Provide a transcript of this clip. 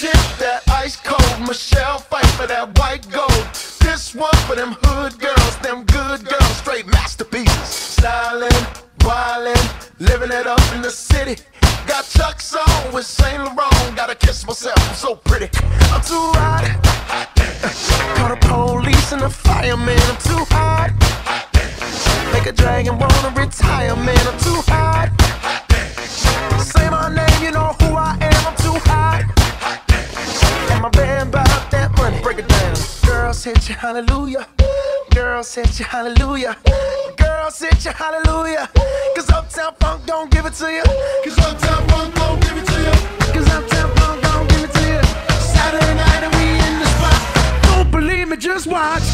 Sip that ice cold, Michelle fight for that white gold. This one for them hood girls, them good girls, straight masterpieces. Stylin', wildin', living it up in the city. Got Chucks on with Saint Laurent, gotta kiss myself, I'm so pretty. I'm too hot, call the police and the fireman. I'm too hot, make a dragon wanna retire, man. I'm too hot, say my name, you know who I am. I'm too hot, and my band bought that money. Break it down. Girls hit you, hallelujah. Girls hit you, hallelujah. Girls hit you, hallelujah. Cause Uptown Funk don't give it to you. Cause Uptown Funk don't give it to you. Cause Uptown Funk don't give it to you. Saturday night and we in the spot. Don't believe me, just watch.